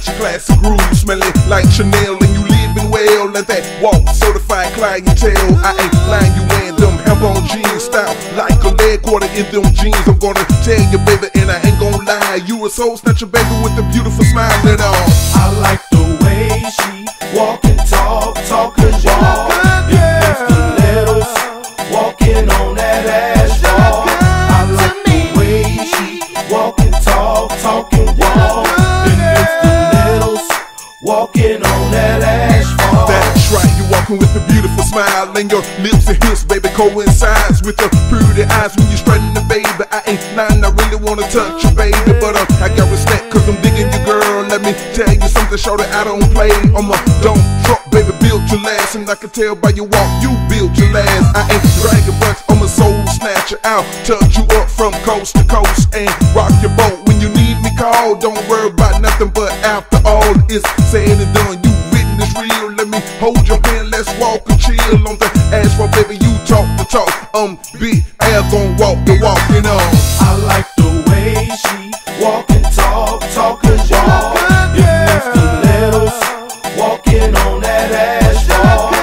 such a classic groove, smelling like Chanel, and you living well, and that walk certified clientele. I ain't lying, you wearing them hemp-on jeans, style like a lead quarter in them jeans. I'm gonna tell you, baby, and I ain't gonna lie, you a soul snatcher, baby, with a beautiful smile and all. I like the way she walk and talk and walk. Walking on that asphalt. That's right, you're walking with a beautiful smile, and your lips and hips, baby, coincides with your pretty eyes when you strutting the baby. I ain't lying, I really wanna touch you, baby, but I got respect 'cause I'm digging you, girl. Let me tell you something, shorty, I don't play. I'm a dump truck, baby, built to last, and I can tell by your walk, you built your last. I ain't dragging bunch, I'm a soul snatcher. I'll touch you up from coast to coast and rock your boat when you need me. Call, don't worry about nothing, but after all is said and done, you witness real. Let me hold your hand, let's walk and chill on the asphalt, baby. You talk the talk, big ass gon' walk the walk, you know. I like the way she walk and talk and walk. Yeah, stilettos, walking on that asphalt.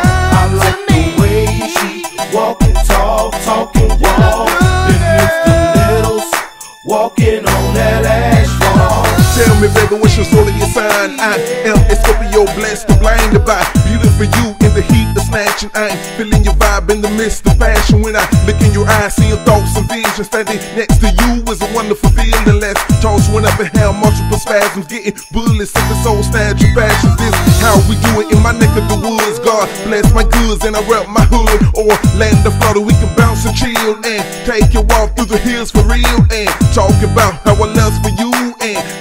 I like the way she walk and talk and walk. Stilettos, walking on that asphalt. Tell me, baby, what's your soul in your sign? I am a Scorpio, blessed and blinded by beautiful you in the heat of snatching. I ain't feeling your vibe in the midst of fashion. When I look in your eyes, seeing thoughts and visions. Standing next to you is a wonderful feeling. Let's toss one up and have multiple spasms. Getting bullied, sipping soul snatching passion. This how we do it in my neck of the woods. God bless my goods and I rep my hood. Or land the Florida, we can bounce and chill and take your walk through the hills for real and talk about how I lust for you.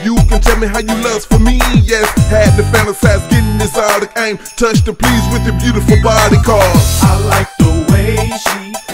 You can tell me how you lust for me, yes. Had to fantasize, getting this out of aim. Touched and pleased with your beautiful body, cause I like the way she